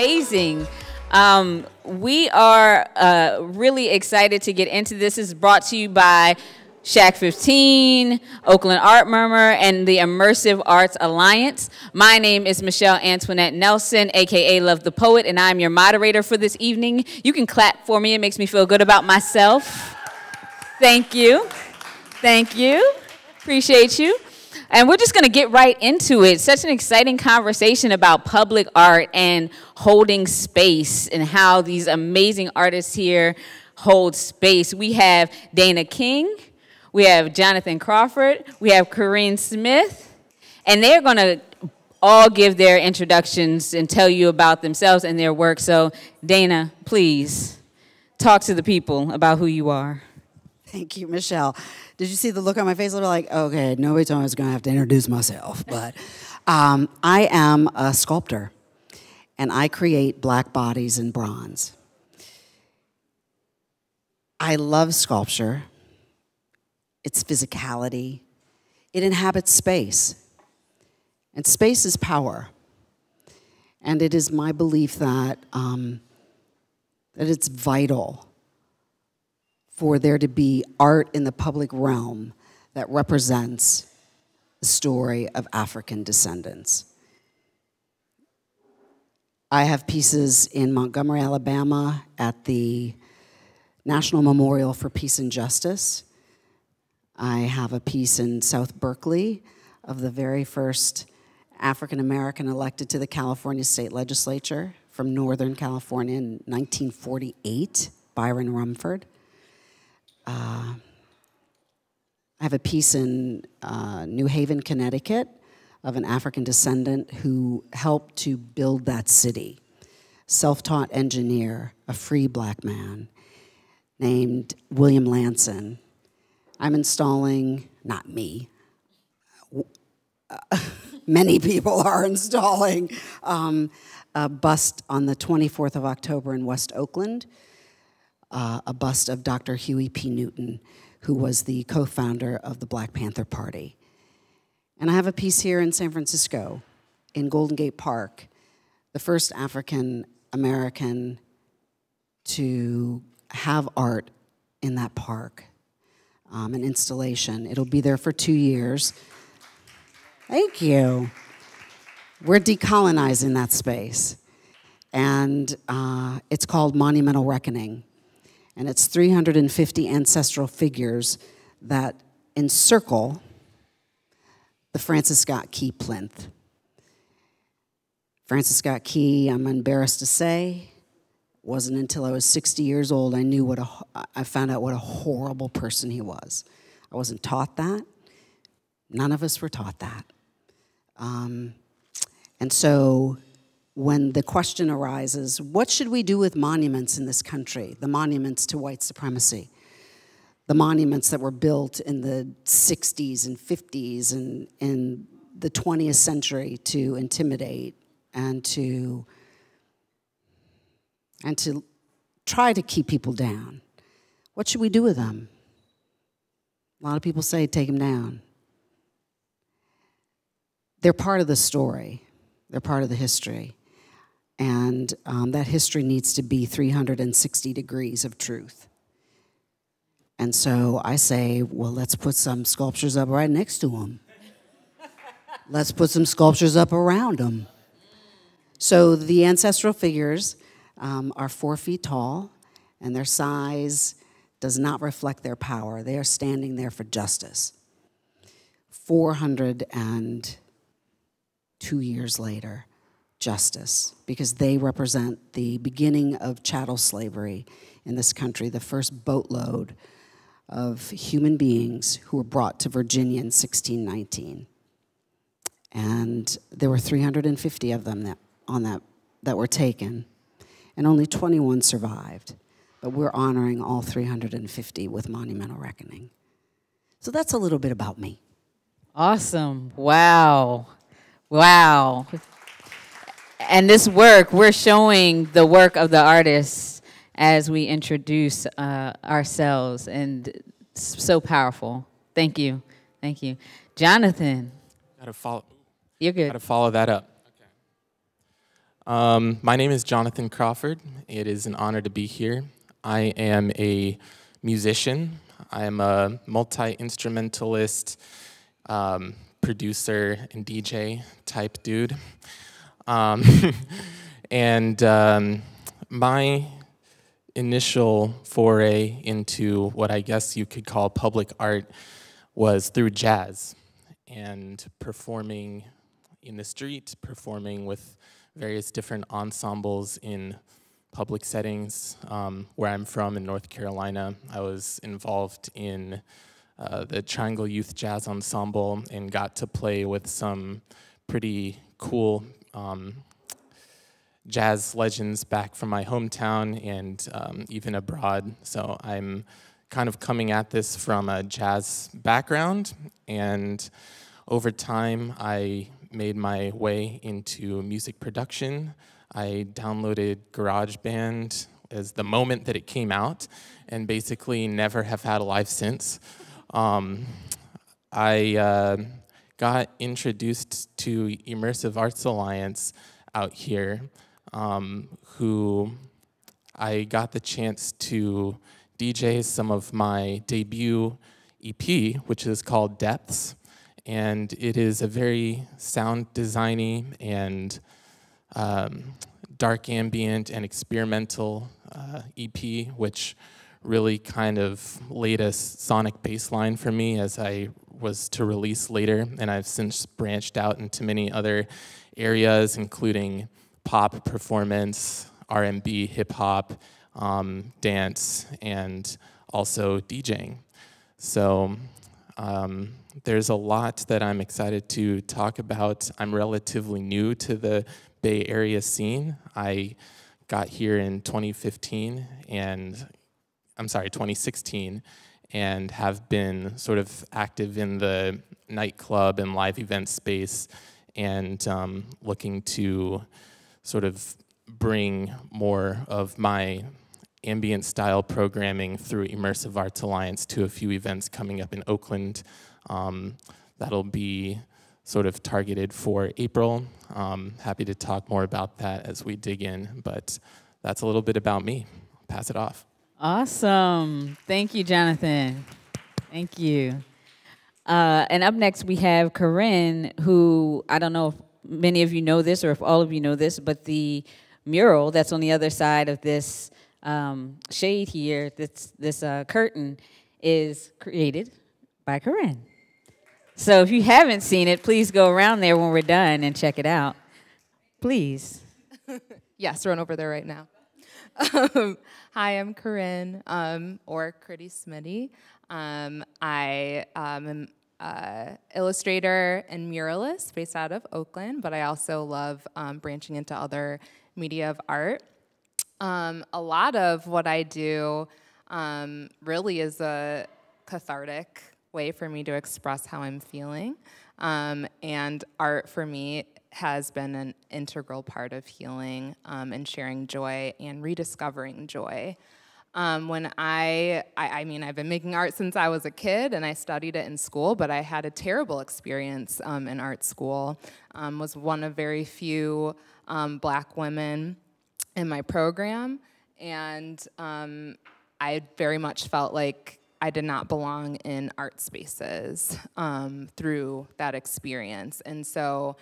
amazing. We are really excited to get into this. This is brought to you by Shack 15, Oakland Art Murmur, and the Immersive Arts Alliance. My name is Michelle Antoinette Nelson, aka Love the Poet, and I'm your moderator for this evening. You can clap for me, it makes me feel good about myself. Thank you. Thank you. Appreciate you. And we're just gonna get right into it. Such an exciting conversation about public art and holding space and how these amazing artists here hold space. We have Dana King. We have Jonathan Crawford, we have Corinne Smith, and they're gonna all give their introductions and tell you about themselves and their work. So Dana, please, talk to the people about who you are. Thank you, Michelle. Did you see the look on my face? They were like, okay, nobody told me I was gonna have to introduce myself, but I am a sculptor, and I create black bodies in bronze. I love sculpture. Its physicality, it inhabits space. And space is power. And it is my belief that, that it's vital for there to be art in the public realm that represents the story of African descendants. I have pieces in Montgomery, Alabama at the National Memorial for Peace and Justice. I have a piece in South Berkeley of the very first African American elected to the California State Legislature from Northern California in 1948, Byron Rumford. I have a piece in New Haven, Connecticut of an African descendant who helped to build that city. Self-taught engineer, a free black man named William Lanson. I'm installing, not me, many people are installing a bust on the 24th of October in West Oakland, a bust of Dr. Huey P. Newton, who was the co-founder of the Black Panther Party. And I have a piece here in San Francisco, in Golden Gate Park, the first African American to have art in that park. An installation. It'll be there for 2 years. Thank you. We're decolonizing that space. And it's called Monumental Reckoning. And it's 350 ancestral figures that encircle the Francis Scott Key plinth. Francis Scott Key, I'm embarrassed to say, wasn't until I was 60 years old I knew I found out what a horrible person he was. I wasn't taught that. None of us were taught that. And so when the question arises, what should we do with monuments in this country? The monuments to white supremacy. The monuments that were built in the 60s and 50s and in the 20th century to intimidate and to try to keep people down. What should we do with them? A lot of people say, take them down. They're part of the story. They're part of the history. And that history needs to be 360 degrees of truth. And so I say, well, let's put some sculptures up right next to them. Let's put some sculptures up around them. So the ancestral figures are 4 feet tall, and their size does not reflect their power. They are standing there for justice. 402 years later, justice, because they represent the beginning of chattel slavery in this country, the first boatload of human beings who were brought to Virginia in 1619. And there were 350 of them that were taken. And only 21 survived. But we're honoring all 350 with Monumental Reckoning. So that's a little bit about me. Awesome. Wow. Wow. And this work, we're showing the work of the artists as we introduce ourselves. And it's so powerful. Thank you. Thank you. Jonathan. You're good. Got to follow that up. My name is Jonathan Crawford. It is an honor to be here. I am a musician. I am a multi-instrumentalist, producer and DJ type dude. My initial foray into what I guess you could call public art was through jazz and performing in the street, performing with various different ensembles in public settings. Where I'm from in North Carolina, I was involved in the Triangle Youth Jazz Ensemble and got to play with some pretty cool jazz legends back from my hometown and even abroad. So I'm kind of coming at this from a jazz background, and over time I made my way into music production. I downloaded GarageBand as the moment that it came out and basically never have had a life since. I got introduced to Immersive Arts Alliance out here, who I got the chance to DJ some of my debut EP, which is called Depths. And it is a very sound designy and dark ambient and experimental EP, which really kind of laid a sonic baseline for me as I was to release later. And I've since branched out into many other areas, including pop performance, R&B, hip hop, dance, and also DJing. So there's a lot that I'm excited to talk about. I'm relatively new to the Bay Area scene. I got here in 2016, and have been sort of active in the nightclub and live event space, and looking to sort of bring more of my ambient style programming through Immersive Arts Alliance to a few events coming up in Oakland. That'll be sort of targeted for April. Happy to talk more about that as we dig in, but that's a little bit about me. I'll pass it off. Awesome. Thank you, Jonathan. Thank you. And up next, we have Corinne, who, I don't know if many of you know this or if all of you know this, but the mural that's on the other side of this shade here, this curtain, is created by Corinne. So if you haven't seen it, please go around there when we're done and check it out. Please. Yes, run over there right now. Hi, I'm Corinne, or Critty Smitty. I am an illustrator and muralist based out of Oakland, but I also love branching into other media of art. A lot of what I do really is a cathartic way for me to express how I'm feeling, and art for me has been an integral part of healing and sharing joy and rediscovering joy. When I mean, I've been making art since I was a kid, and I studied it in school, but I had a terrible experience in art school. Was one of very few Black women in my program, and I very much felt like I did not belong in art spaces through that experience. And so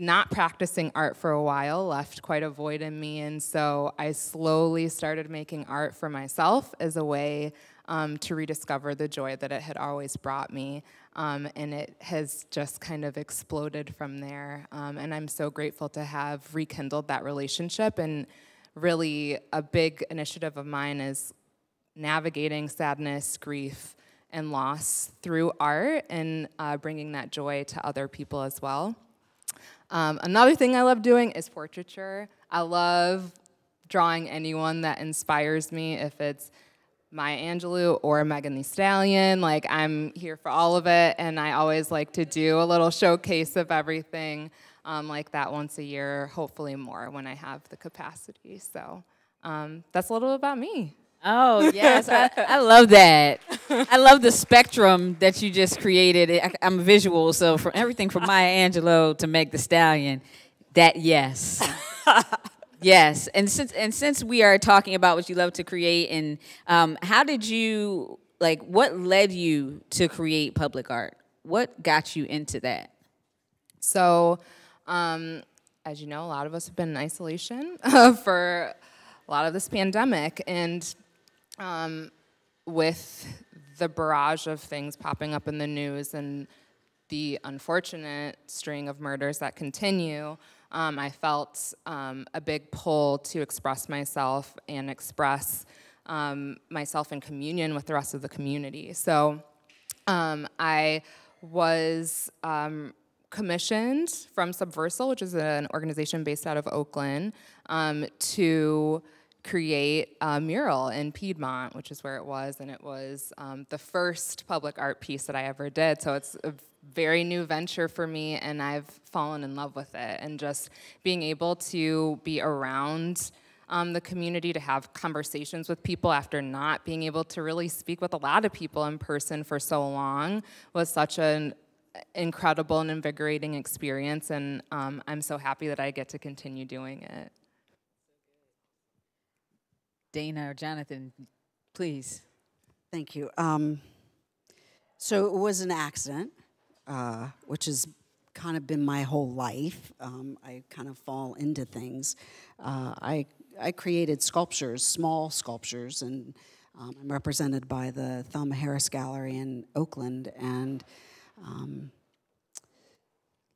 not practicing art for a while left quite a void in me, and so I slowly started making art for myself as a way to rediscover the joy that it had always brought me, and it has just kind of exploded from there, and I'm so grateful to have rekindled that relationship. And really a big initiative of mine is navigating sadness, grief, and loss through art, and bringing that joy to other people as well. Another thing I love doing is portraiture. I love drawing anyone that inspires me, if it's Maya Angelou or Megan Thee Stallion. Like, I'm here for all of it, and I always like to do a little showcase of everything like that once a year, hopefully more when I have the capacity. So that's a little about me. Oh, yes. I love that. I love the spectrum that you just created. I'm visual, so from everything from Maya Angelou to Meg Thee Stallion, That, yes. Yes. And since we are talking about what you love to create, and how did you, like, what led you to create public art? What got you into that? So, as you know, a lot of us have been in isolation for a lot of this pandemic, and with the barrage of things popping up in the news and the unfortunate string of murders that continue, I felt a big pull to express myself and express myself in communion with the rest of the community. So I was commissioned from Subversal, which is an organization based out of Oakland, to create a mural in Piedmont, which is where it was, and it was the first public art piece that I ever did. So it's a very new venture for me, and I've fallen in love with it. And just being able to be around the community, to have conversations with people after not being able to really speak with a lot of people in person for so long, was such an incredible and invigorating experience, and I'm so happy that I get to continue doing it. Dana or Jonathan, please. Thank you. So it was an accident, which has kind of been my whole life. I kind of fall into things. I created sculptures, small sculptures, and I'm represented by the Thelma Harris Gallery in Oakland, and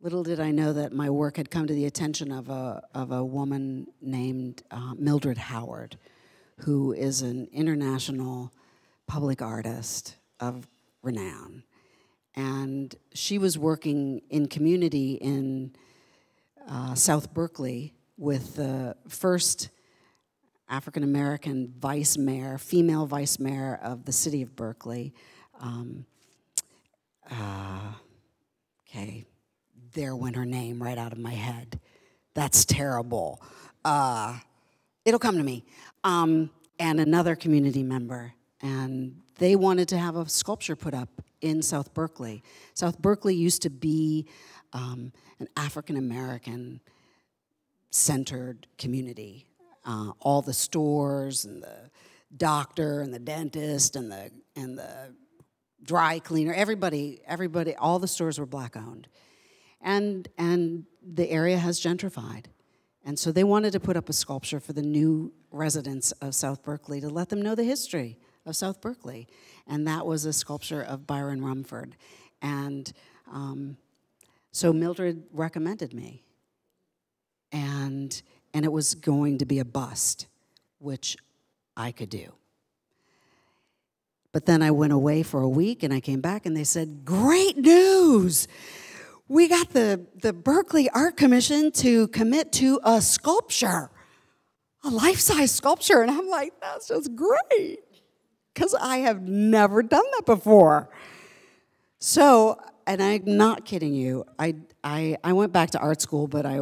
little did I know that my work had come to the attention of a woman named Mildred Howard, who is an international public artist of renown. And she was working in community in South Berkeley with the first African-American vice mayor, female vice mayor of the city of Berkeley. Okay, there went her name right out of my head. That's terrible. It'll come to me. And another community member, and they wanted to have a sculpture put up in South Berkeley. South Berkeley used to be an African-American centered community. All the stores and the doctor and the dentist and the dry cleaner, everybody, all the stores were black owned. And the area has gentrified. And so they wanted to put up a sculpture for the new residents of South Berkeley to let them know the history of South Berkeley. And that was a sculpture of Byron Rumford. And so Mildred recommended me. And it was going to be a bust, which I could do. But then I went away for a week, and I came back, and they said, great news! We got the Berkeley Art Commission to commit to a sculpture, a life-size sculpture. And I'm like, that's just great, because I have never done that before. So, and I'm not kidding you, I went back to art school, but I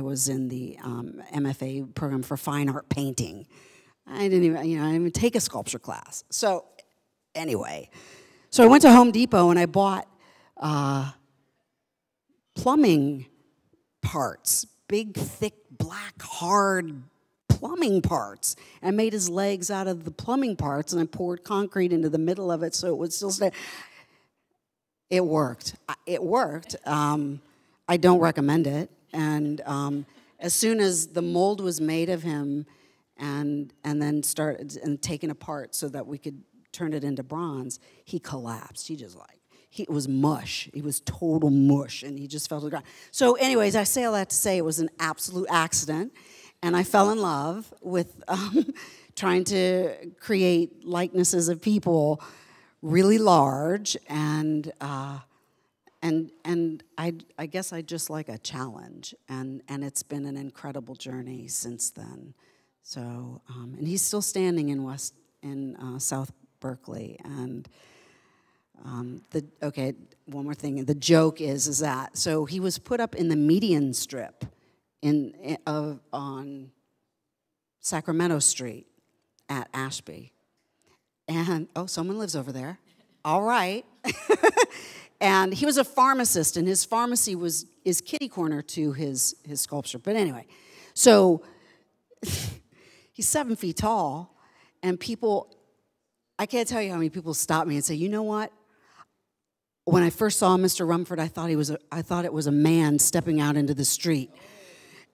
was in the MFA program for fine art painting. I didn't even take a sculpture class. So anyway, so I went to Home Depot and I bought plumbing parts, big, thick, black, hard plumbing parts. And I made his legs out of the plumbing parts, and I poured concrete into the middle of it so it would still stay. It worked. It worked. I don't recommend it. And as soon as the mold was made of him, and then started and taken apart so that we could turn it into bronze, he collapsed. He just like. It was mush. It was total mush, and he just fell to the ground. So anyways, I say all that to say it was an absolute accident, and I fell in love with trying to create likenesses of people really large, and I guess I just like a challenge, and it's been an incredible journey since then. So, and he's still standing in South Berkeley, and... okay, one more thing. The joke is that, so he was put up in the median strip on Sacramento Street at Ashby. And, oh, someone lives over there. All right. And he was a pharmacist, and his pharmacy is kitty corner to his sculpture. But anyway, so he's 7 feet tall, and people, I can't tell you how many people stop me and say, you know what? When I first saw Mr. Rumford, I thought I thought it was a man stepping out into the street.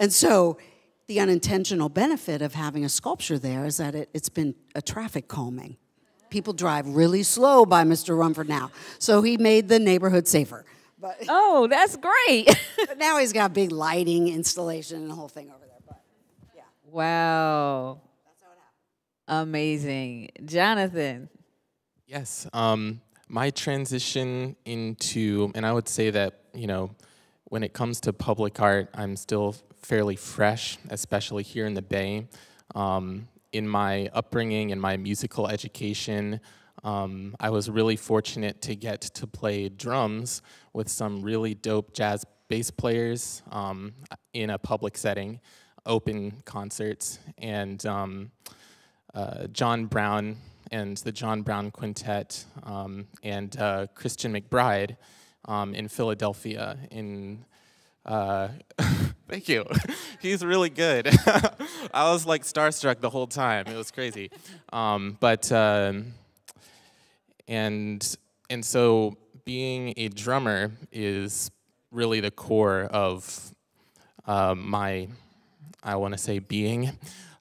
And so the unintentional benefit of having a sculpture there is that it's been a traffic calming. People drive really slow by Mr. Rumford now. So he made the neighborhood safer. But, oh, that's great. But now he's got big lighting installation and the whole thing over there. But, yeah. Wow. That's how it happened. Amazing. Jonathan. Yes. My transition into, and I would say that, you know, when it comes to public art, I'm still fairly fresh, especially here in the Bay. In my upbringing and my musical education, I was really fortunate to get to play drums with some really dope jazz bass players in a public setting, open concerts. And John Brown and the John Brown Quintet and Christian McBride in Philadelphia in thank you. He's really good. I was like starstruck the whole time. It was crazy. And so being a drummer is really the core of my, I want to say, being.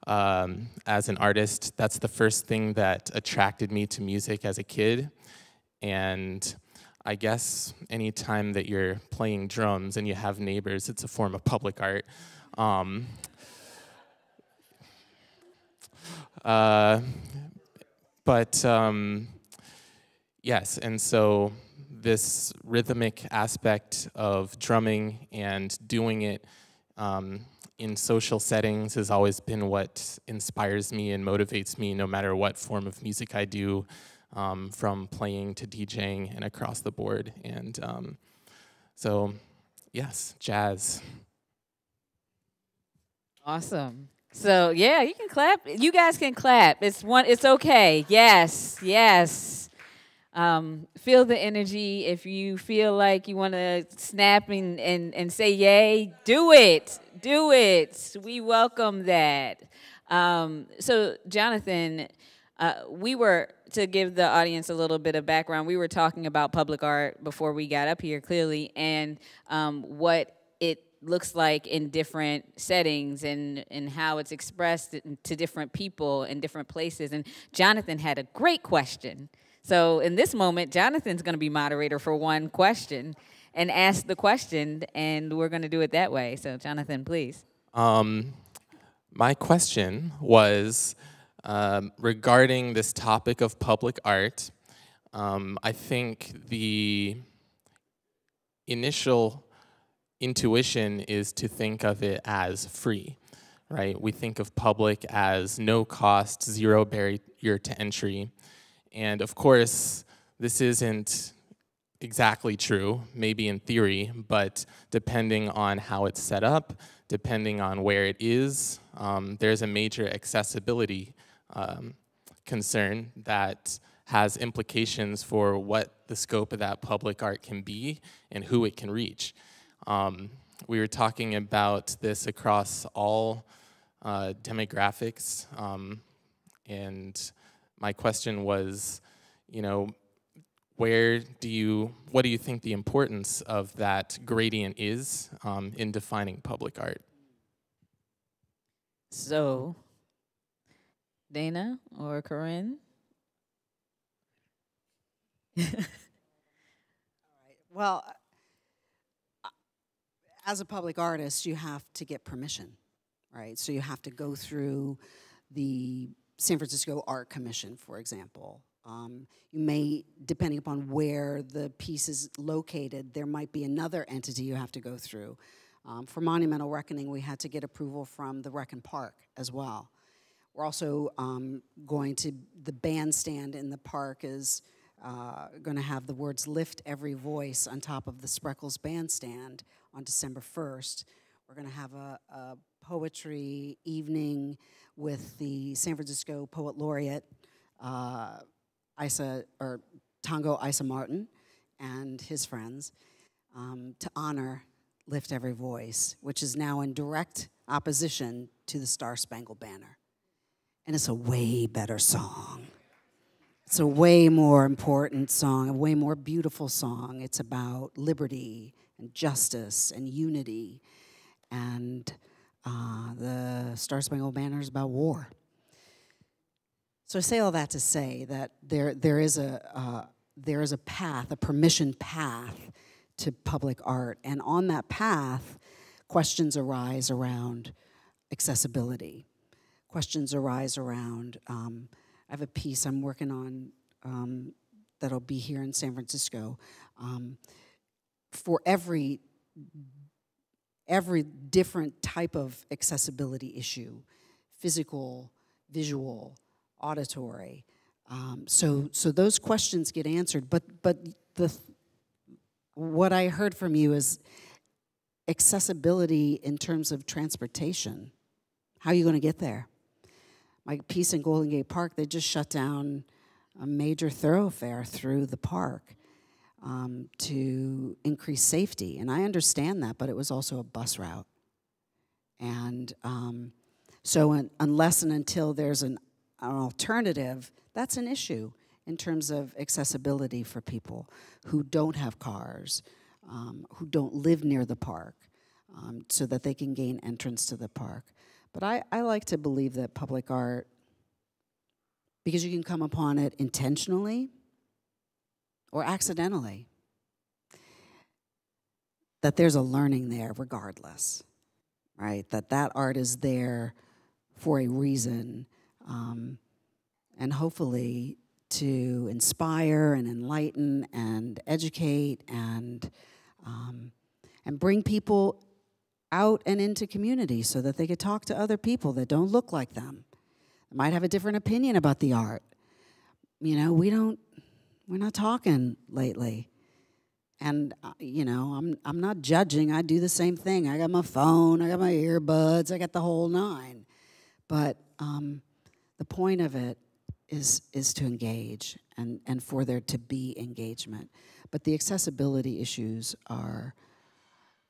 As an artist, that's the first thing that attracted me to music as a kid. And I guess any time that you're playing drums and you have neighbors, it's a form of public art. Yes, and so this rhythmic aspect of drumming and doing it in social settings has always been what inspires me and motivates me, no matter what form of music I do. From playing to DJing and across the board. And so, yes, jazz. Awesome. So, yeah, you can clap. You guys can clap. It's okay. Yes, yes. Feel the energy. If you feel like you want to snap and say yay, do it. Do it. We welcome that. So, Jonathan, we were, to give the audience a little bit of background, we were talking about public art before we got up here, clearly, and what it looks like in different settings and how it's expressed to different people in different places. And Jonathan had a great question. So in this moment, Jonathan's going to be moderator for one question and ask the question, and we're going to do it that way. So Jonathan, please. My question was, regarding this topic of public art, I think the initial intuition is to think of it as free, right? We think of public as no cost, zero barrier to entry. And of course, this isn't exactly true, maybe in theory, but depending on how it's set up, depending on where it is, there's a major accessibility concern that has implications for what the scope of that public art can be and who it can reach. We were talking about this across all demographics, and my question was, you know, what do you think the importance of that gradient is in defining public art? So, Dana or Corinne? All right. Well, as a public artist, you have to get permission, right? So you have to go through the San Francisco Art Commission, for example. You may, depending upon where the piece is located, there might be another entity you have to go through. For Monumental Reckoning, we had to get approval from the Reckon Park as well. We're also going to, the bandstand in the park is going to have the words "Lift Every Voice" on top of the Spreckles Bandstand on December 1st. We're going to have a poetry evening with the San Francisco Poet Laureate, Isa or Tango Isa Martin, and his friends to honor Lift Every Voice, which is now in direct opposition to the Star-Spangled Banner. And it's a way better song. It's a way more important song, a way more beautiful song. It's about liberty and justice and unity. And the Star-Spangled Banner is about war. So I say all that to say that there is a path, a permission path to public art. And on that path, questions arise around accessibility. Questions arise around, I have a piece I'm working on that'll be here in San Francisco. For every different type of accessibility issue, physical, visual, auditory. So those questions get answered. But what I heard from you is accessibility in terms of transportation. How are you going to get there? My piece in Golden Gate Park, they just shut down a major thoroughfare through the park to increase safety. And I understand that, but it was also a bus route. And unless and until there's an alternative, that's an issue in terms of accessibility for people who don't have cars, who don't live near the park, so that they can gain entrance to the park. But I like to believe that public art, because you can come upon it intentionally or accidentally, that there's a learning there regardless, right? That art is there for a reason, and hopefully to inspire and enlighten and educate and bring people out and into community so that they could talk to other people that don't look like them, might have a different opinion about the art. You know, we're not talking lately. And you know, I'm not judging. I do the same thing. I got my phone, I got my earbuds, I got the whole nine. But the point of it is to engage and for there to be engagement. But the accessibility issues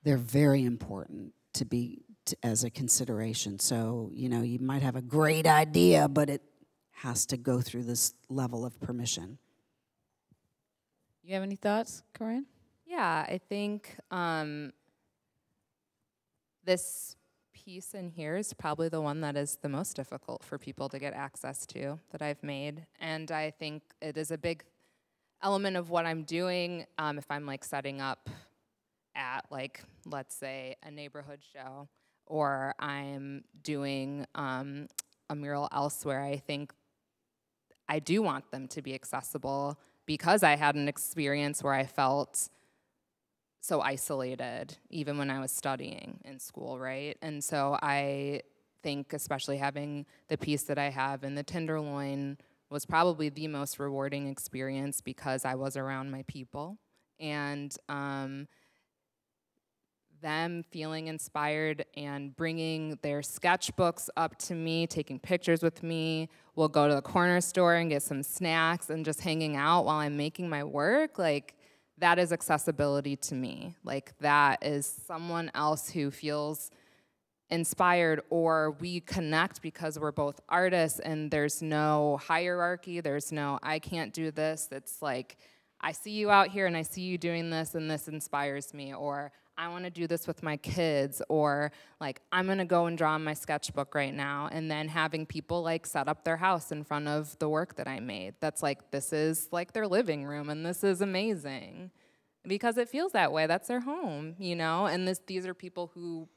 they're very important to be as a consideration. So, you know, you might have a great idea, but it has to go through this level of permission. You have any thoughts, Corinne? Yeah, I think this piece in here is probably the one that is the most difficult for people to get access to that I've made. And I think it is a big element of what I'm doing if I'm like setting up at like, let's say, a neighborhood show, or I'm doing a mural elsewhere. I think I do want them to be accessible because I had an experience where I felt so isolated, even when I was studying in school, right? And so I think especially having the piece that I have in the Tenderloin was probably the most rewarding experience because I was around my people. And them feeling inspired and bringing their sketchbooks up to me, taking pictures with me. We'll go to the corner store and get some snacks and just hanging out while I'm making my work. Like, that is accessibility to me. Like, that is someone else who feels inspired, or we connect because we're both artists and there's no hierarchy, there's no, I can't do this. It's like, I see you out here and I see you doing this and this inspires me, or I want to do this with my kids, or like, I'm going to go and draw in my sketchbook right now. And then having people like set up their house in front of the work that I made. That's like, this is like their living room and this is amazing because it feels that way. That's their home, you know? And these are people who,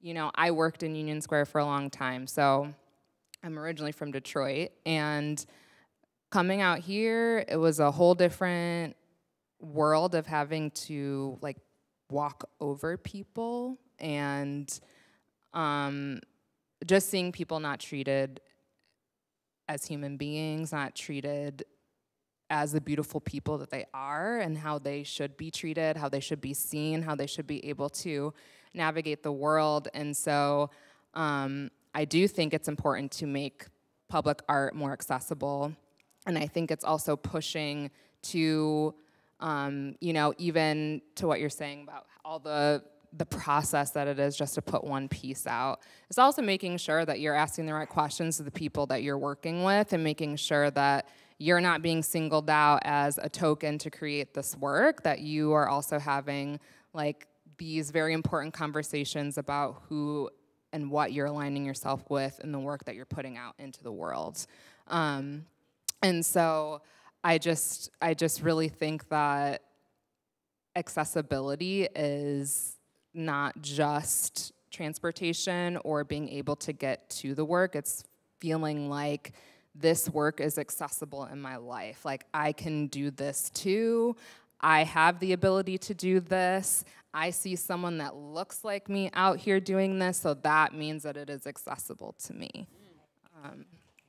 you know, I worked in Union Square for a long time. So I'm originally from Detroit, and coming out here, it was a whole different world of having to like walk over people and just seeing people not treated as human beings, not treated as the beautiful people that they are and how they should be treated, how they should be seen, how they should be able to navigate the world. And so I do think it's important to make public art more accessible. And I think it's also pushing to You know, even to what you're saying about all the process that it is just to put one piece out. It's also making sure that you're asking the right questions to the people that you're working with and making sure that you're not being singled out as a token to create this work, that you are also having like these very important conversations about who and what you're aligning yourself with in the work that you're putting out into the world. And so I just really think that accessibility is not just transportation or being able to get to the work. It's feeling like this work is accessible in my life. Like, I can do this too. I have the ability to do this. I see someone that looks like me out here doing this, so that means that it is accessible to me.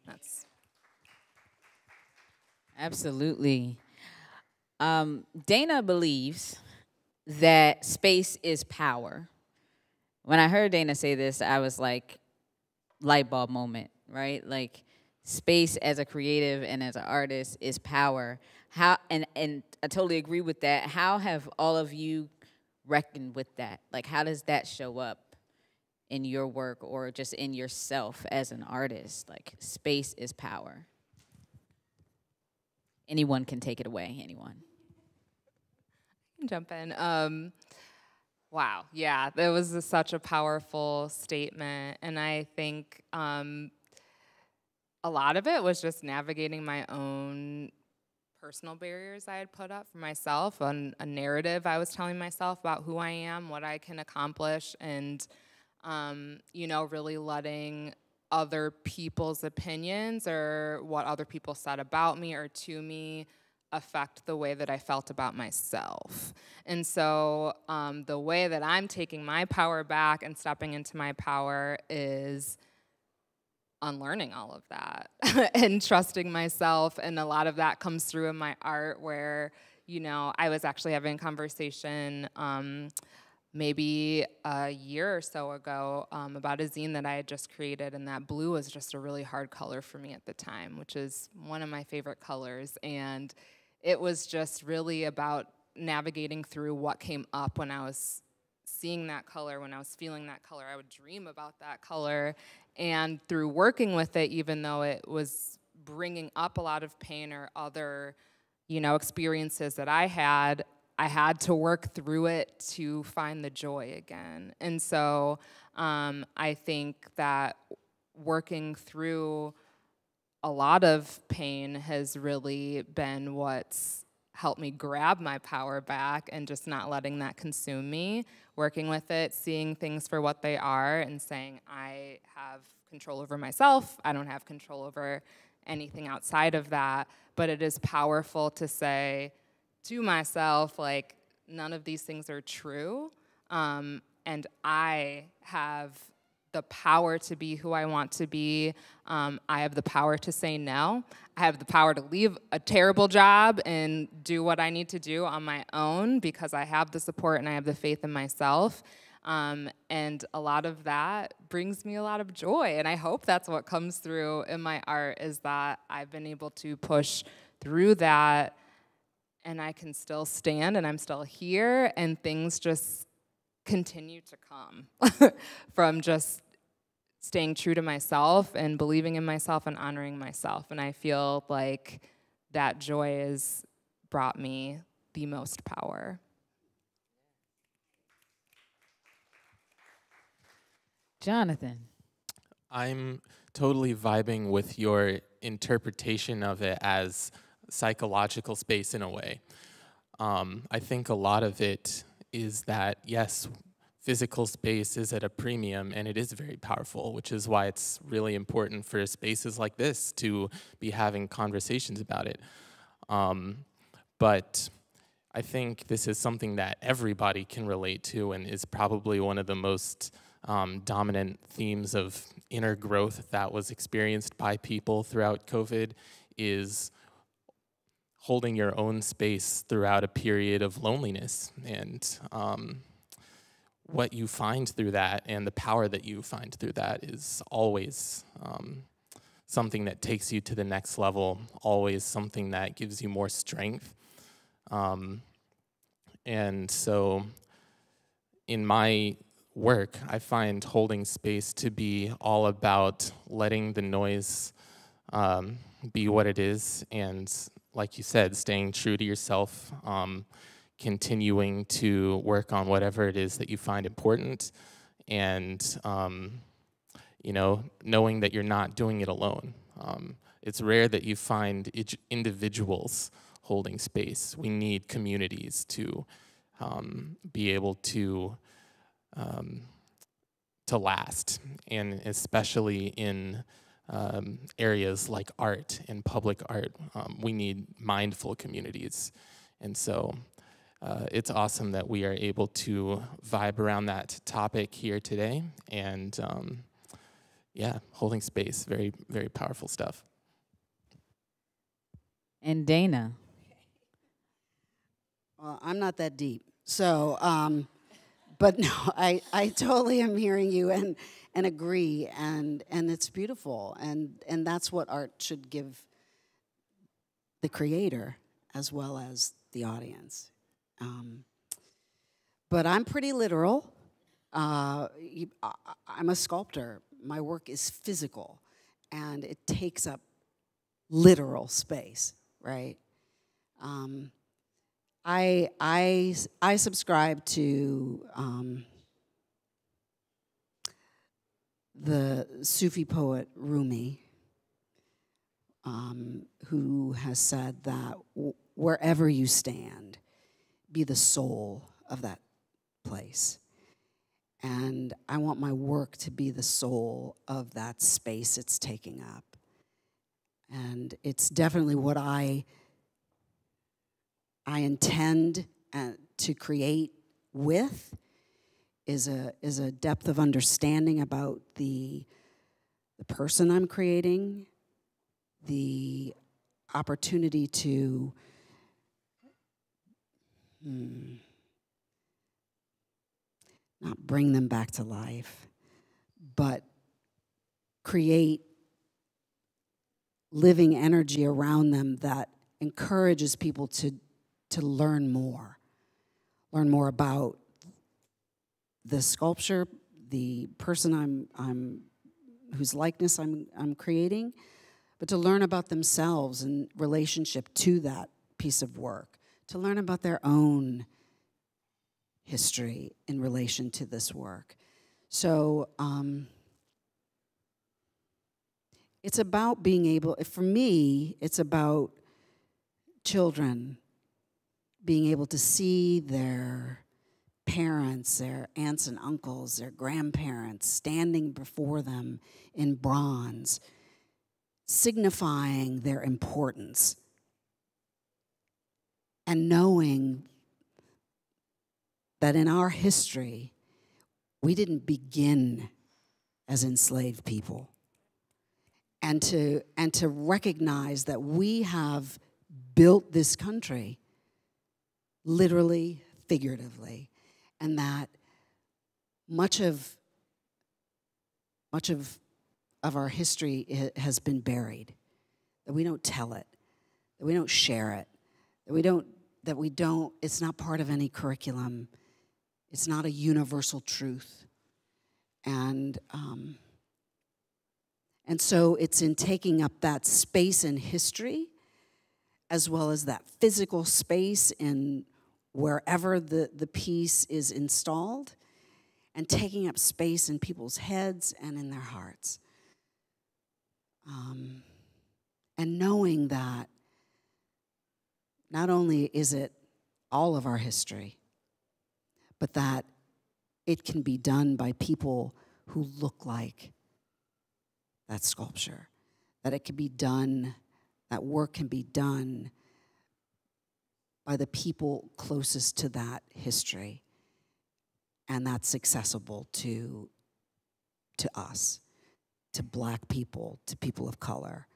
That's absolutely. Dana believes that space is power. When I heard Dana say this, I was like, light bulb moment, right? Like, space as a creative and as an artist is power. How, and I totally agree with that. How have all of you reckoned with that? Like, how does that show up in your work or just in yourself as an artist? Like, space is power. Anyone can take it away, anyone. Jump in. Wow, yeah, that was such a powerful statement. And I think a lot of it was just navigating my own personal barriers I had put up for myself, on a narrative I was telling myself about who I am, what I can accomplish, and you know, really letting other people's opinions or what other people said about me or to me affect the way that I felt about myself. And so the way that I'm taking my power back and stepping into my power is unlearning all of that and trusting myself. And a lot of that comes through in my art, where, you know, I was actually having a conversation maybe a year or so ago about a zine that I had just created, and that blue was just a really hard color for me at the time, which is one of my favorite colors. And it was just really about navigating through what came up when I was seeing that color, when I was feeling that color. I would dream about that color. And through working with it, even though it was bringing up a lot of pain or other, you know, experiences that I had to work through it to find the joy again. And so I think that working through a lot of pain has really been what's helped me grab my power back and just not letting that consume me, working with it, seeing things for what they are, and saying, I have control over myself. I don't have control over anything outside of that. But it is powerful to say to myself, like, none of these things are true. And I have the power to be who I want to be. I have the power to say no. I have the power to leave a terrible job and do what I need to do on my own, because I have the support and I have the faith in myself. And a lot of that brings me a lot of joy. And I hope that's what comes through in my art, is that I've been able to push through that, and I can still stand, and I'm still here, and things just continue to come from just staying true to myself and believing in myself and honoring myself. And I feel like that joy has brought me the most power. Jonathan. I'm totally vibing with your interpretation of it as psychological space in a way. I think a lot of it is that, yes, physical space is at a premium and it is very powerful, which is why it's really important for spaces like this to be having conversations about it. But I think this is something that everybody can relate to and is probably one of the most dominant themes of inner growth that was experienced by people throughout COVID, is holding your own space throughout a period of loneliness, and what you find through that and the power that you find through that is always something that takes you to the next level, always something that gives you more strength. And so in my work, I find holding space to be all about letting the noise be what it is, and like you said, staying true to yourself, continuing to work on whatever it is that you find important, and you know, knowing that you're not doing it alone. It's rare that you find individuals holding space. We need communities to be able to last, and especially in areas like art and public art, we need mindful communities. And so it's awesome that we are able to vibe around that topic here today, and yeah, holding space, very, very powerful stuff. And Dana. Well, I'm not that deep, so, but no, I totally am hearing you and agree, and it's beautiful, and that's what art should give the creator as well as the audience. But I'm pretty literal. I'm a sculptor. My work is physical, and it takes up literal space, right? I subscribe to the Sufi poet Rumi, who has said that wherever you stand, be the soul of that place. And I want my work to be the soul of that space it's taking up. And it's definitely what I intend to create with is a depth of understanding about the person I'm creating, the opportunity to not bring them back to life, but create living energy around them that encourages people to learn more about the sculpture, the person whose likeness I'm creating, but to learn about themselves in relationship to that piece of work, to learn about their own history in relation to this work. So it's about being able, for me, it's about children being able to see their parents, their aunts and uncles, their grandparents standing before them in bronze, signifying their importance, and knowing that in our history, we didn't begin as enslaved people, and to recognize that we have built this country literally, figuratively, and that much of our history has been buried, that we don't tell it, that we don't share it, that we don't, it's not part of any curriculum, it's not a universal truth. And so it's in taking up that space in history, as well as that physical space in wherever the piece is installed, and taking up space in people's heads and in their hearts. And knowing that not only is it all of our history, but that it can be done by people who look like that sculpture, that it can be done, that work can be done by the people closest to that history, and that's accessible to us, to Black people, to people of color,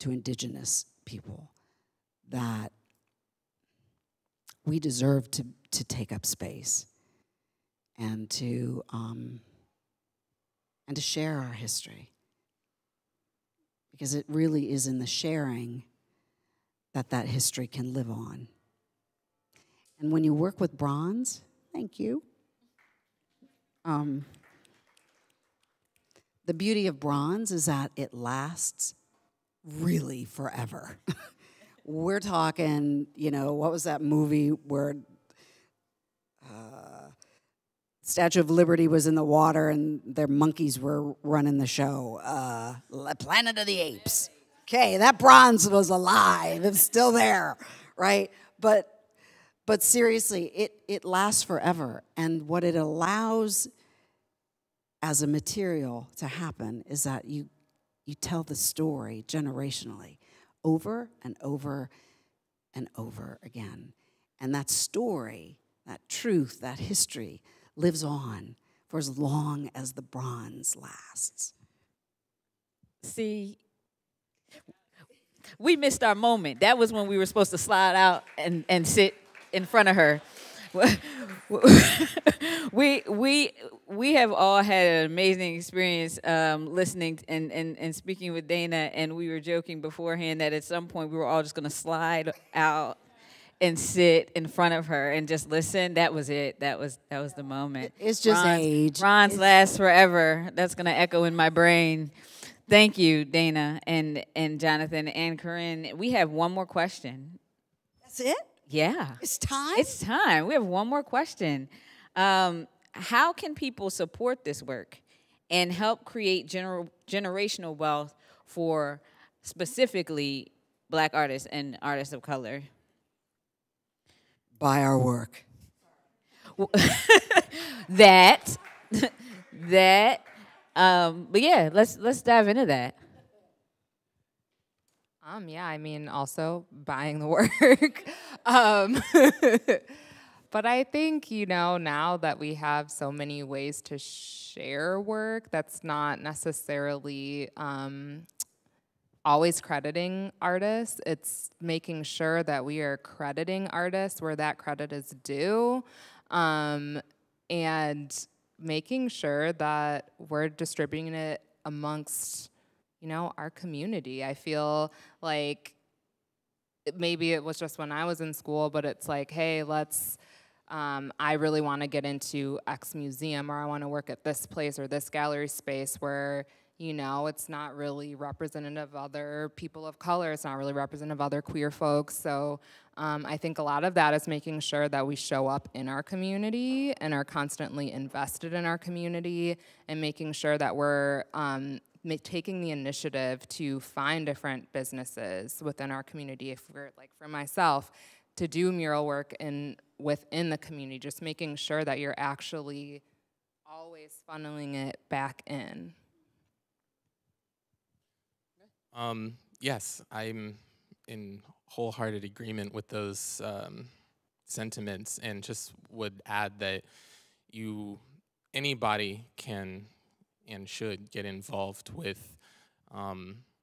to Indigenous people, that we deserve to take up space and to share our history. Because it really is in the sharing that that history can live on And when you work with bronze, thank you. The beauty of bronze is that it lasts really forever. We're talking, you know, what was that movie where Statue of Liberty was in the water and their monkeys were running the show? Planet of the Apes. Okay, that bronze was alive. It's still there, right? But seriously, it lasts forever. And what it allows as a material to happen is that you tell the story generationally over and over and over again. And that story, that truth, that history lives on for as long as the bronze lasts. See, we missed our moment. That was when we were supposed to slide out and sit in front of her. We have all had an amazing experience listening and speaking with Dana, and we were joking beforehand that at some point we were all just going to slide out and sit in front of her and just listen. That was it. That was the moment. It's just age. Bronze lasts forever. That's going to echo in my brain. Thank you, Dana and Jonathan and Corinne. We have one more question. That's it? Yeah. It's time? It's time. We have one more question. How can people support this work and help create generational wealth for specifically Black artists and artists of color? Buy our work. Well, but yeah, let's dive into that. Yeah, I mean, also buying the work. But I think, you know, now that we have so many ways to share work, that's not necessarily always crediting artists. It's making sure that we are crediting artists where that credit is due, and making sure that we're distributing it amongst, you know, our community. I feel like maybe it was just when I was in school, but it's like, hey, let's, I really want to get into X museum, or I want to work at this place or this gallery space where, you know, it's not really representative of other people of color. It's not really representative of other queer folks. So I think a lot of that is making sure that we show up in our community and are constantly invested in our community, and making sure that we're taking the initiative to find different businesses within our community. If we're, like for myself, to do mural work within the community, just making sure that you're actually always funneling it back in. Yes, I'm in wholehearted agreement with those sentiments, and just would add that anybody can and should get involved with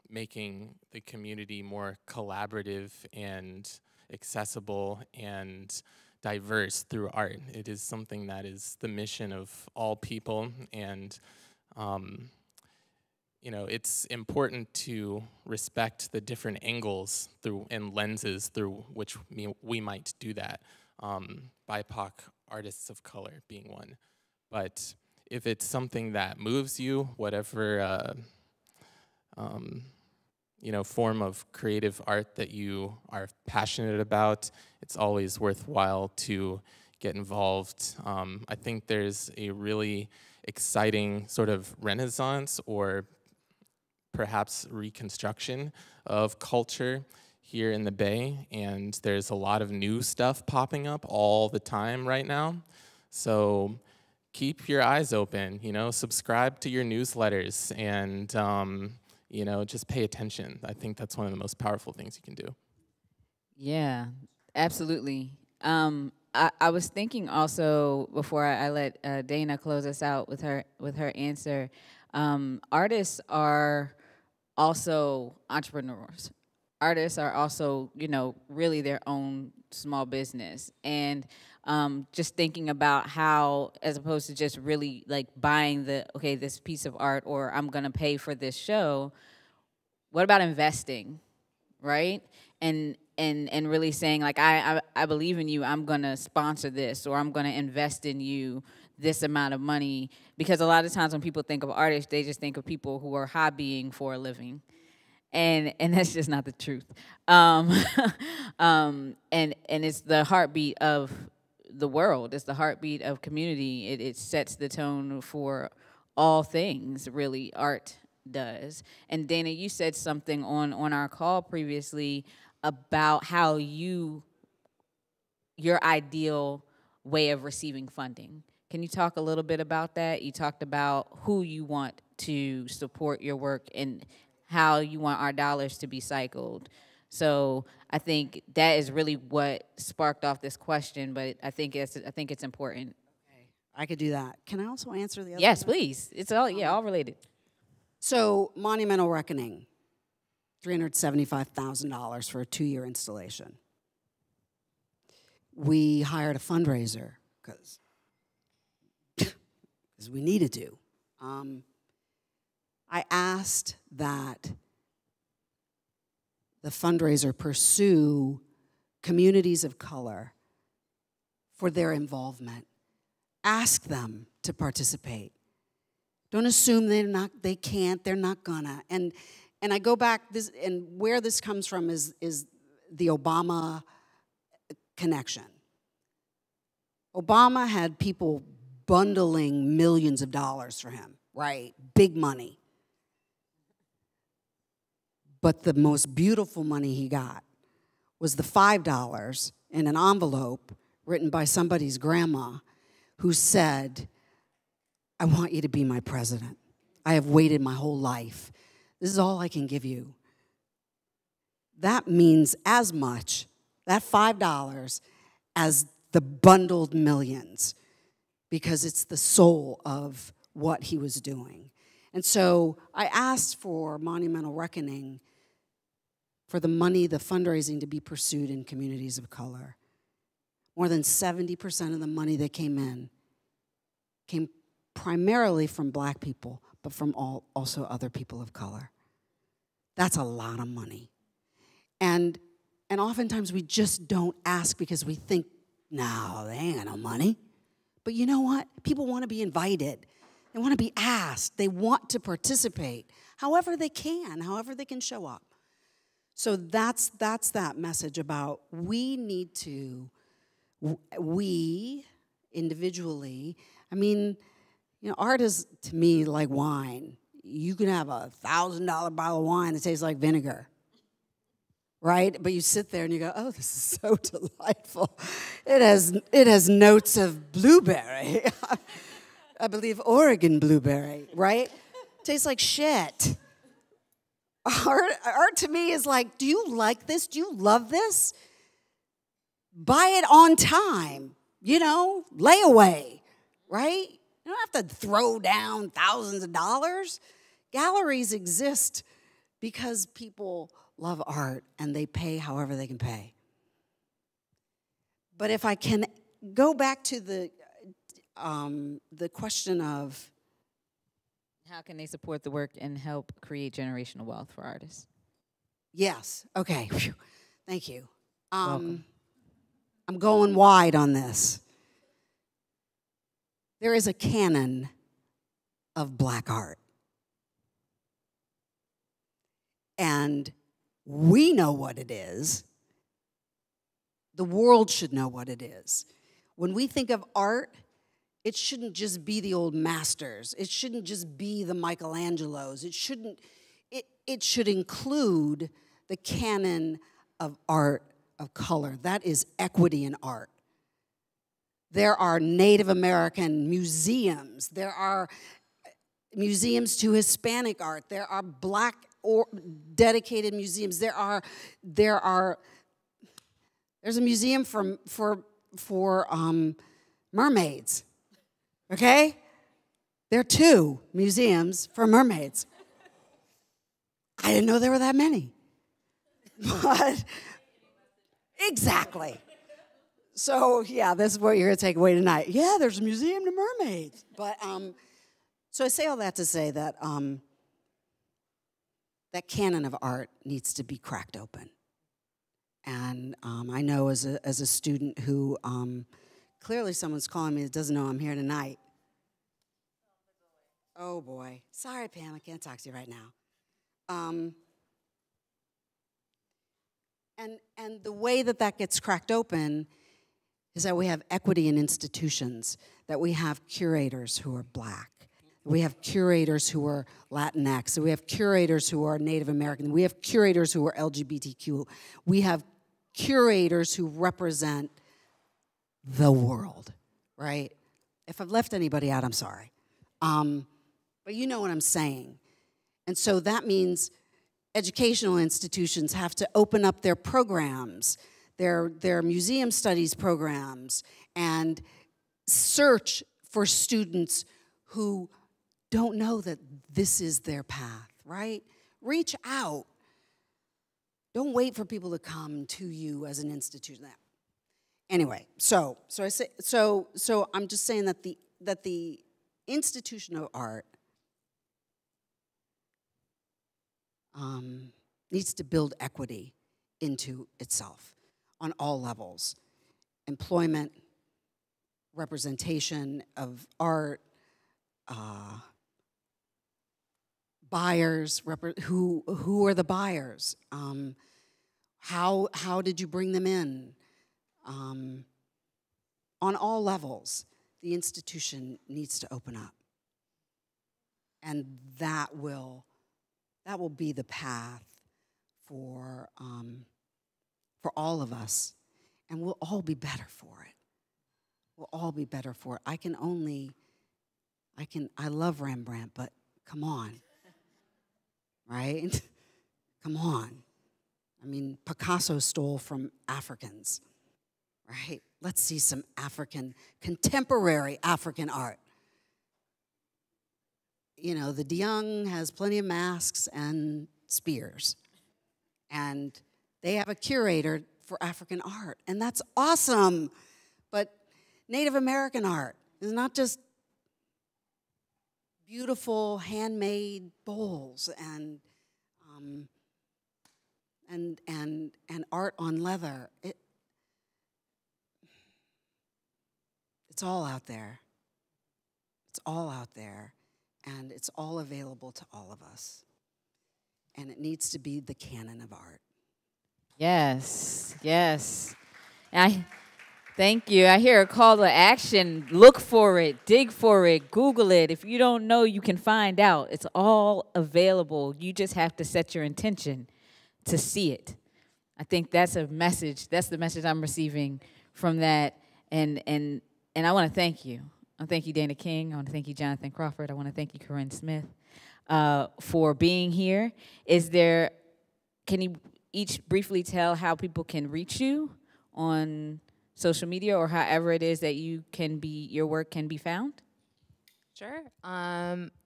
making the community more collaborative and accessible and diverse through art. It is something that is the mission of all people, and you know, it's important to respect the different angles and lenses through which we might do that, BIPOC artists of color being one. But if it's something that moves you, whatever you know, form of creative art that you are passionate about, it's always worthwhile to get involved. I think there's a really exciting sort of renaissance, or perhaps reconstruction, of culture here in the Bay, and there's a lot of new stuff popping up all the time right now. So keep your eyes open, you know, subscribe to your newsletters, and, you know, just pay attention. I think that's one of the most powerful things you can do. Yeah, absolutely. I was thinking also, before I let Dana close us out with her answer, artists are also entrepreneurs. Artists are also, you know, really their own small business. And just thinking about how, as opposed to just really like buying this piece of art, or I'm gonna pay for this show, what about investing, right? And and really saying, like, I believe in you, I'm going to sponsor this, or I'm going to invest in you this amount of money. Because a lot of times when people think of artists, they just think of people who are hobbying for a living. And that's just not the truth. And it's the heartbeat of the world. It's the heartbeat of community. It sets the tone for all things, really, art does. And Dana, you said something on our call previously about how your ideal way of receiving funding. Can you talk a little bit about that? You talked about who you want to support your work and how you want our dollars to be cycled. So I think that is really what sparked off this question, but I think it's important. Okay. I could do that. Can I also answer the other Yes, one? Please. It's all, yeah, all related. So Monumental Reckoning, $375,000 for a 2-year installation. We hired a fundraiser because we needed to. I asked that the fundraiser pursue communities of color for their involvement. Ask them to participate. Don't assume they can't, they're not gonna. And I go back, and where this comes from is the Obama connection. Obama had people bundling millions of dollars for him, right? Big money. But the most beautiful money he got was the $5 in an envelope written by somebody's grandma who said, I want you to be my president. I have waited my whole life. This is all I can give you. That means as much, that $5, as the bundled millions, because it's the soul of what he was doing. And so I asked for Monumental Reckoning for the money, the fundraising to be pursued in communities of color. More than 70% of the money that came in came primarily from Black people, but from also other people of color. That's a lot of money. And oftentimes we just don't ask because we think, no, they ain't got no money. But you know what? People want to be invited. They want to be asked. They want to participate. However they can show up. So that's that message about we need to, we individually, I mean, you know, art is, to me, like wine. You can have a $1,000 bottle of wine that tastes like vinegar, right? But you sit there and you go, oh, this is so delightful. It has notes of blueberry. I believe Oregon blueberry, right? Tastes like shit. Art to me is like, do you like this? Do you love this? Buy it on time, you know, layaway, right? You don't have to throw down thousands of dollars. Galleries exist because people love art and they pay however they can pay. But if I can go back to the question of how can they support the work and help create generational wealth for artists? Yes. Okay. Whew. Thank you. I'm going wide on this. There is a canon of Black art. And we know what it is. The world should know what it is. When we think of art, it shouldn't just be the old masters. It shouldn't just be the Michelangelos. It should include the canon of art of color. That is equity in art. There are Native American museums. There are museums to Hispanic art. There are Black or dedicated museums. There's a museum for mermaids. Okay? There are 2 museums for mermaids. I didn't know there were that many. But exactly. So yeah, this is what you're gonna take away tonight. Yeah, there's a museum to mermaids. But so I say all that to say that that canon of art needs to be cracked open And I know as a student who, clearly someone's calling me that doesn't know I'm here tonight. Oh boy, sorry Pam, I can't talk to you right now. And the way that that gets cracked open is that we have equity in institutions, that we have curators who are Black. We have curators who are Latinx, so we have curators who are Native American, we have curators who are LGBTQ, we have curators who represent the world, right? If I've left anybody out, I'm sorry. But you know what I'm saying. And so that means educational institutions have to open up their programs, their museum studies programs, and search for students who don't know that this is their path, right? Reach out. Don't wait for people to come to you as an institution. Anyway, so I'm just saying that the institution of art needs to build equity into itself on all levels: employment, representation of art, buyers, who are the buyers? How did you bring them in? On all levels, the institution needs to open up. And that will be the path for all of us. And we'll all be better for it. We'll all be better for it. I love Rembrandt, but come on, right? Come on. I mean, Picasso stole from Africans, right? Let's see some contemporary African art. You know, the De Young has plenty of masks and spears, and they have a curator for African art, and that's awesome. But Native American art is not just beautiful handmade bowls and art on leather. It's all out there. It's all out there, and it's all available to all of us. And it needs to be the canon of art. Yes, yes. Thank you. I hear a call to action. Look for it. Dig for it. Google it. If you don't know, you can find out. It's all available. You just have to set your intention to see it. I think that's a message. That's the message I'm receiving from that. And I want to thank you. I thank you, Dana King. I want to thank you, Jonathan Crawford. I want to thank you, Corinne Smith, for being here. Can you each briefly tell how people can reach you on social media, or however it is that your work can be found? Sure.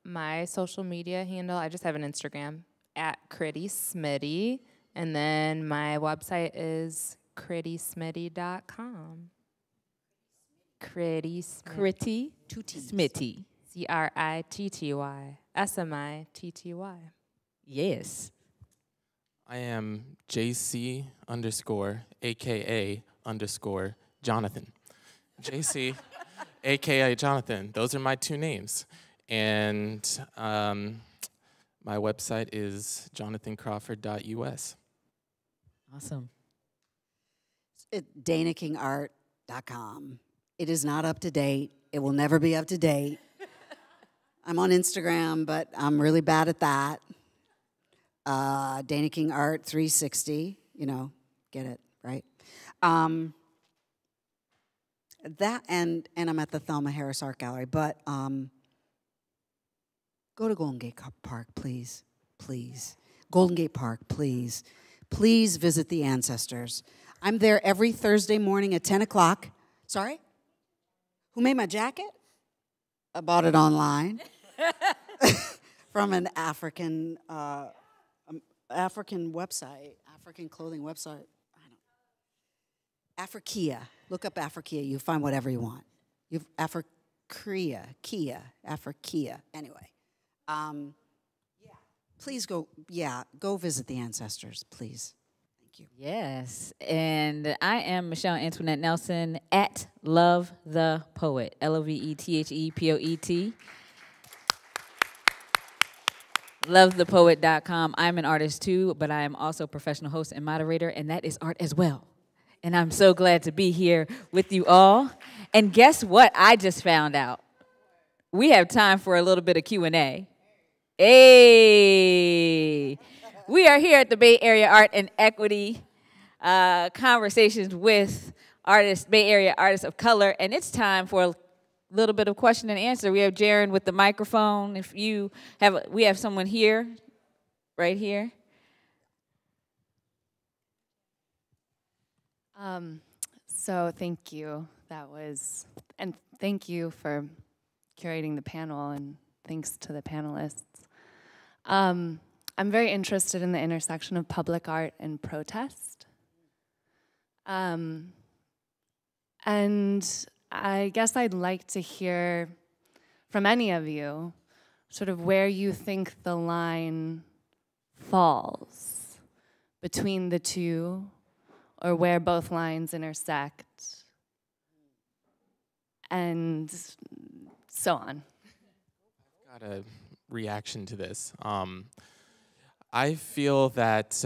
My social media handle, I just have an Instagram, @CrittySmitty, and then my website is crittysmitty.com. Critty Smitty. CRITTY. SMITTY. Yes. I am JC_AKA_Jonathan. JC, AKA Jonathan. Those are my two names. And my website is jonathancrawford.us. Awesome. DanaKingArt.com. It is not up to date. It will never be up to date. I'm on Instagram, but I'm really bad at that. Dana King Art 360, you know, get it, right? That and I'm at the Thelma Harris Art Gallery, but go to Golden Gate Park, please, please. Golden Gate Park, please. Please visit the ancestors. I'm there every Thursday morning at 10 o'clock. Sorry? Who made my jacket? I bought it online from an African website, African clothing website. Afrikia. Look up Afrikia. You find whatever you want. Afrikia. Anyway, please go. Yeah, go visit the ancestors, please. Thank you. Yes, and I am Michelle Antoinette Nelson at Love the Poet, LOVETHEPOET. LoveThePoet.com. I'm an artist too, but I am also a professional host and moderator, and that is art as well. And I'm so glad to be here with you all. And guess what I just found out? We have time for a little bit of Q&A. Hey! We are here at the Bay Area Art and Equity Conversations with artists, Bay Area artists of color, and it's time for a little bit of question and answer. We have Jaren with the microphone. If you have, we have someone here, right here. So thank you. That was, and thank you for curating the panel, and thanks to the panelists. I'm very interested in the intersection of public art and protest. And I guess I'd like to hear from any of you sort of where you think the line falls between the two, or where both lines intersect, and so on. I've got a reaction to this. I feel that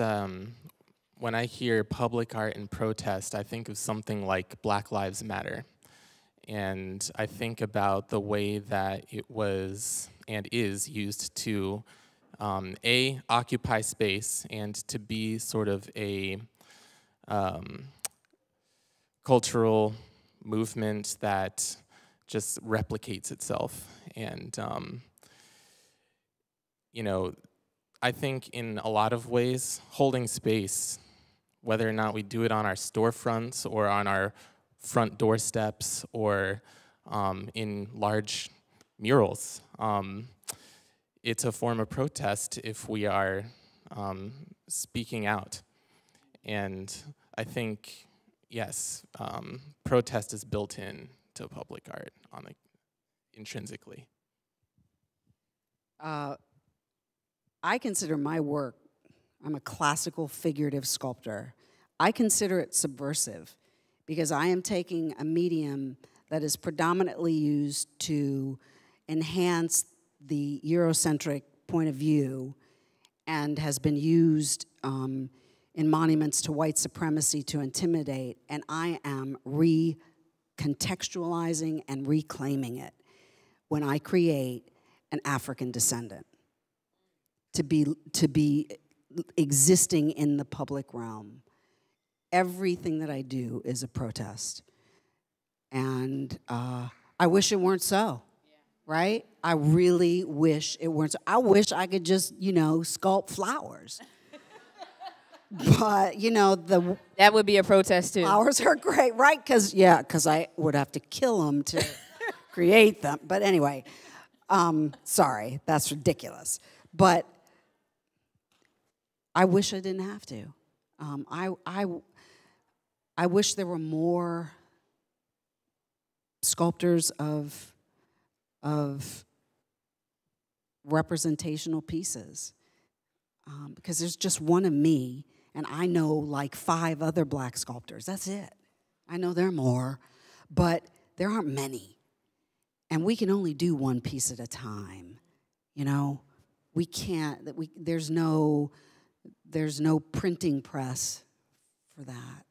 when I hear public art and protest, I think of something like Black Lives Matter. And I think about the way that it was and is used to, A, occupy space, and to B, sort of a cultural movement that just replicates itself. And, you know, I think in a lot of ways, holding space, whether or not we do it on our storefronts or on our front doorsteps or in large murals. It's a form of protest if we are speaking out. And I think, yes, protest is built in to public art intrinsically. I consider my work, I'm a classical figurative sculptor. I consider it subversive, because I am taking a medium that is predominantly used to enhance the Eurocentric point of view and has been used in monuments to white supremacy to intimidate, and I am recontextualizing and reclaiming it when I create an African descendant to be existing in the public realm. Everything that I do is a protest. And I wish it weren't so, yeah. Right? I really wish it weren't so. I wish I could just, you know, sculpt flowers. But, you know, that would be a protest, too. Flowers are great, right? Because, yeah, because I would have to kill them to create them. But anyway, sorry, that's ridiculous. But I wish I didn't have to. I wish there were more sculptors of representational pieces, because there's just one of me, and I know like 5 other Black sculptors. That's it. I know there are more, but there aren't many, and we can only do one piece at a time. You know, we can't. There's no printing press for that.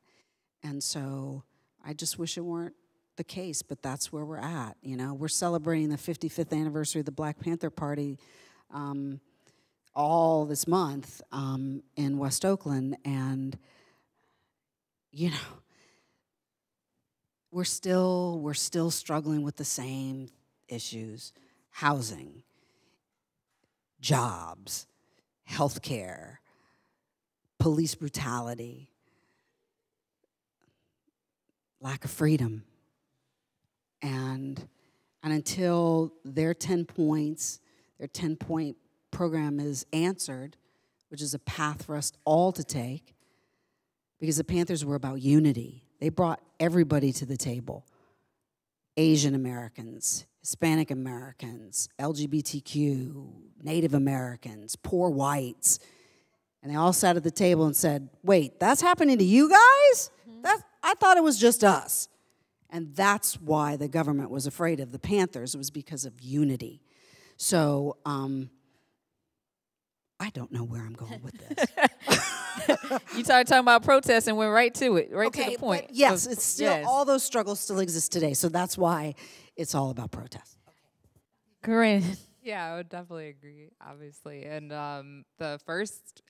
And so I just wish it weren't the case, but that's where we're at, you know. We're celebrating the 55th anniversary of the Black Panther Party all this month in West Oakland, and, you know, we're still struggling with the same issues: housing, jobs, healthcare, police brutality, lack of freedom. And until their 10 points, their 10-point program is answered, which is a path for us all to take, because the Panthers were about unity. They brought everybody to the table: Asian Americans, Hispanic Americans, LGBTQ, Native Americans, poor whites. And they all sat at the table and said, wait, that's happening to you guys? I thought it was just us. And that's why the government was afraid of the Panthers. It was because of unity. So I don't know where I'm going with this. You started talking about protests and went right to it, right to the point. Yes, it's still all those struggles still exist today. So that's why it's all about protests. Great. Yeah, I would definitely agree, obviously. And the first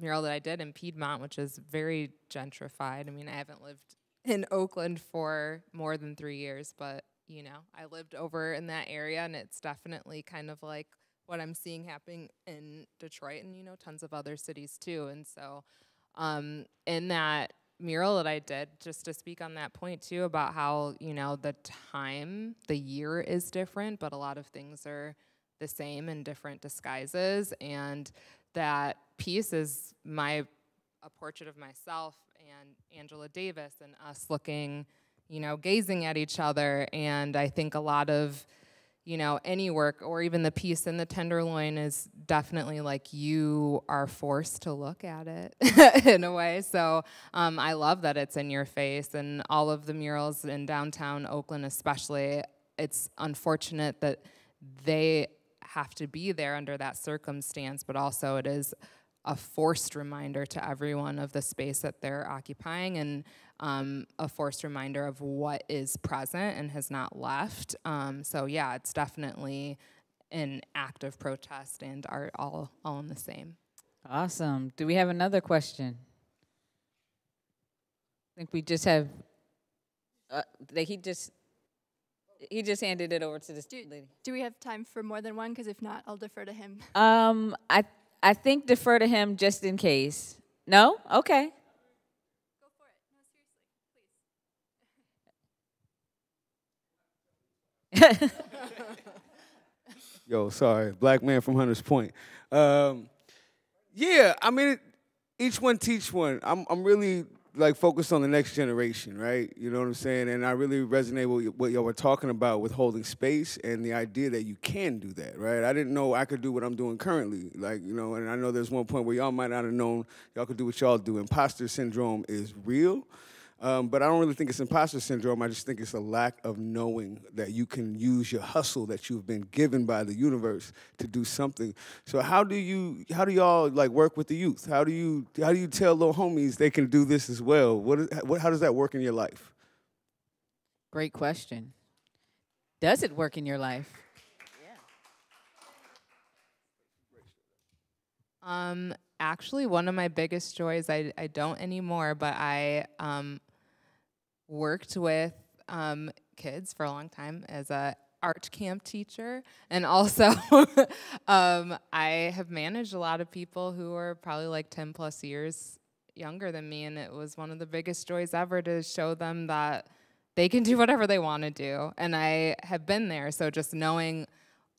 mural that I did in Piedmont, which is very gentrified. I mean, I haven't lived in Oakland for more than 3 years, but, you know, I lived over in that area, and it's definitely kind of like what I'm seeing happening in Detroit and, you know, tons of other cities too. And so in that mural that I did, just to speak on that point too about how, you know, the time, the year is different, but a lot of things are the same in different disguises. And that piece is a portrait of myself and Angela Davis and us looking, you know, gazing at each other. And I think a lot of, you know, any work or even the piece in the Tenderloin is definitely like you are forced to look at it in a way. So I love that it's in your face, and all of the murals in downtown Oakland especially, it's unfortunate that they have to be there under that circumstance, but also it is a forced reminder to everyone of the space that they're occupying, and a forced reminder of what is present and has not left. So yeah, it's definitely an act of protest and art all in the same. Awesome. Do we have another question? I think we just have, he just handed it over to this lady. Do we have time for more than one? Because if not, I'll defer to him. I think defer to him just in case. No? Okay. Go for it. No, seriously, please. Yo, sorry. Black man from Hunters Point. Yeah, I mean, each one teach one. I'm really like focused on the next generation, right? You know what I'm saying? And I really resonate with what y'all were talking about with holding space and the idea that you can do that, right? I didn't know I could do what I'm doing currently. Like, you know, and I know there's one point where y'all might not have known y'all could do what y'all do. Imposter syndrome is real, but I don't really think it's imposter syndrome. I just think it's a lack of knowing that you can use your hustle that you've been given by the universe to do something. So how do y'all like work with the youth? How do you tell little homies they can do this as well? How does that work in your life? Great question. Does it work in your life? Yeah. Actually, one of my biggest joys, I don't anymore, but I worked with kids for a long time as an art camp teacher. And also, I have managed a lot of people who are probably like 10 plus years younger than me. And it was one of the biggest joys ever to show them that they can do whatever they want to do. And I have been there. So just knowing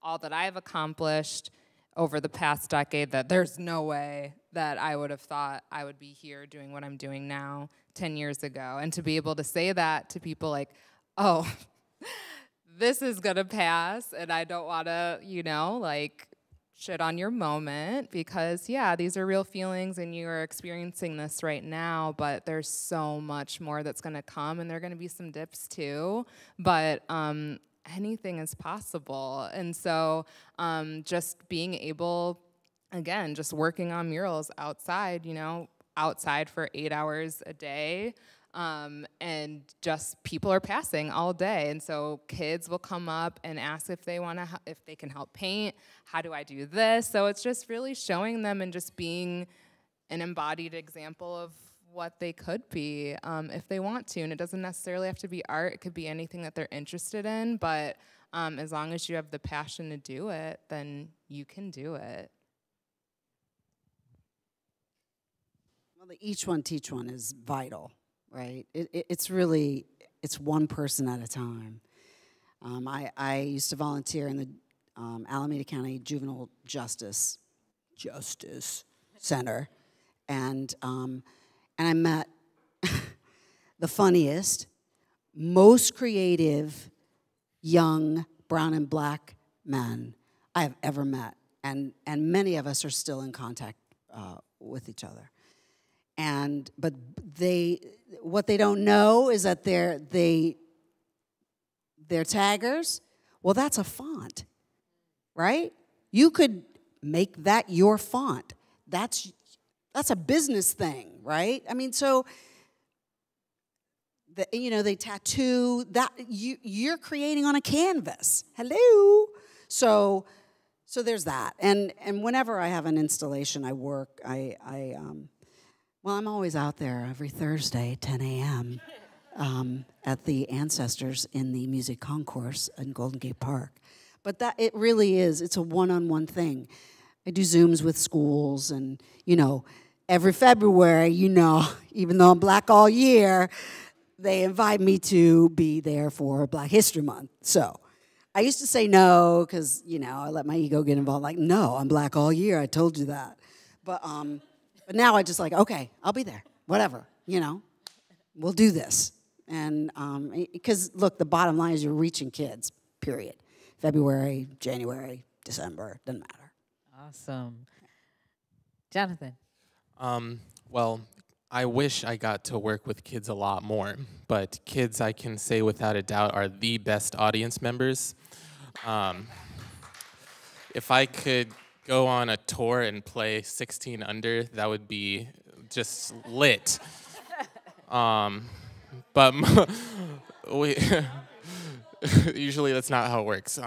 all that I've accomplished over the past decade, that there's no way that I would have thought I would be here doing what I'm doing now 10 years ago. And to be able to say that to people like, oh, this is gonna pass, and I don't wanna, you know, like shit on your moment, because yeah, these are real feelings and you are experiencing this right now, but there's so much more that's gonna come, and there are gonna be some dips too, but anything is possible. And so just being able, again, just working on murals outside, you know, outside for 8 hours a day, and just people are passing all day. And so kids will come up and ask if they want to, if they can help paint, how do I do this? So it's just really showing them and just being an embodied example of what they could be if they want to. And it doesn't necessarily have to be art. It could be anything that they're interested in. But as long as you have the passion to do it, then you can do it. Well, the each one teach one is vital, right? It's really, it's one person at a time. I used to volunteer in the Alameda County Juvenile Justice Center. And I met the funniest, most creative young brown and black men I have ever met. And many of us are still in contact with each other. And but they, what they don't know is that they're taggers. Well, that's a font, right? You could make that your font. That's a business thing, right? I mean, so the, you know, they tattoo that you're creating on a canvas. Hello. So there's that. And whenever I have an installation, I work. Well, I'm always out there every Thursday, 10 a.m., at the Ancestors in the Music Concourse in Golden Gate Park. But that, it really is, it's a one-on-one thing. I do Zooms with schools and, you know, every February, you know, even though I'm black all year, they invite me to be there for Black History Month. So I used to say no because, you know, I let my ego get involved. Like, no, I'm black all year. I told you that. But now I just like, okay, I'll be there, whatever, you know, we'll do this. And because, look, the bottom line is you're reaching kids, period. February, January, December, doesn't matter. Awesome. Jonathan. Well, I wish I got to work with kids a lot more, but kids, I can say without a doubt, are the best audience members. If I could go on a tour and play 16 under, that would be just lit. But usually that's not how it works.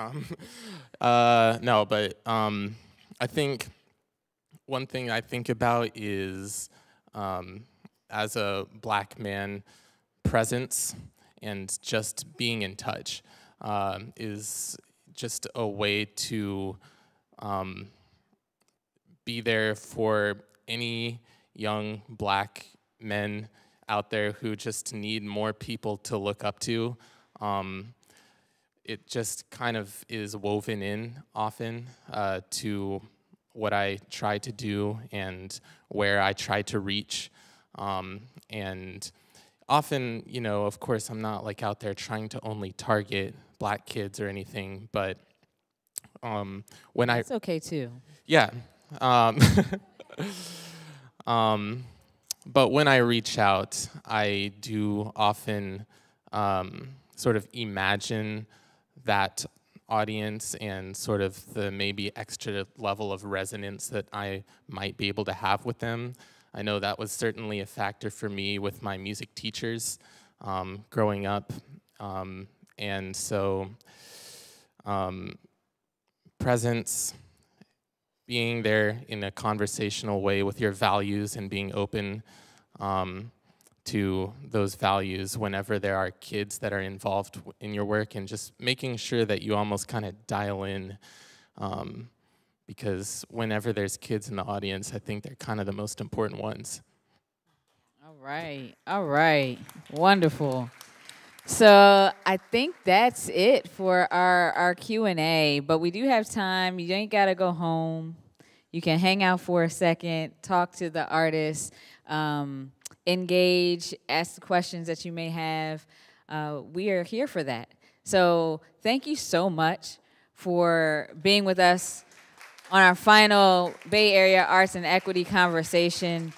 No, but I think one thing I think about is as a black man, presence and just being in touch is just a way to be there for any young black men out there who just need more people to look up to. It just kind of is woven in often to what I try to do and where I try to reach. And often, you know, of course, I'm not like out there trying to only target black kids or anything, but when I... It's okay too. Yeah. But when I reach out, I do often sort of imagine that audience and sort of the maybe extra level of resonance that I might be able to have with them. I know that was certainly a factor for me with my music teachers growing up. And so presence, being there in a conversational way with your values and being open to those values whenever there are kids that are involved in your work, and just making sure that you almost kind of dial in because whenever there's kids in the audience, I think they're kind of the most important ones. All right, wonderful. So I think that's it for our Q&A, but we do have time. You ain't got to go home. You can hang out for a second, talk to the artists, engage, ask the questions that you may have. We are here for that. So thank you so much for being with us on our final Bay Area Arts and Equity conversation.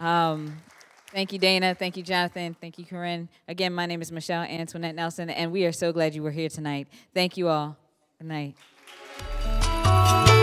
Thank you, Dana. Thank you, Jonathan. Thank you, Corinne. Again, my name is Michelle Antoinette Nelson, and we are so glad you were here tonight. Thank you all. Good night.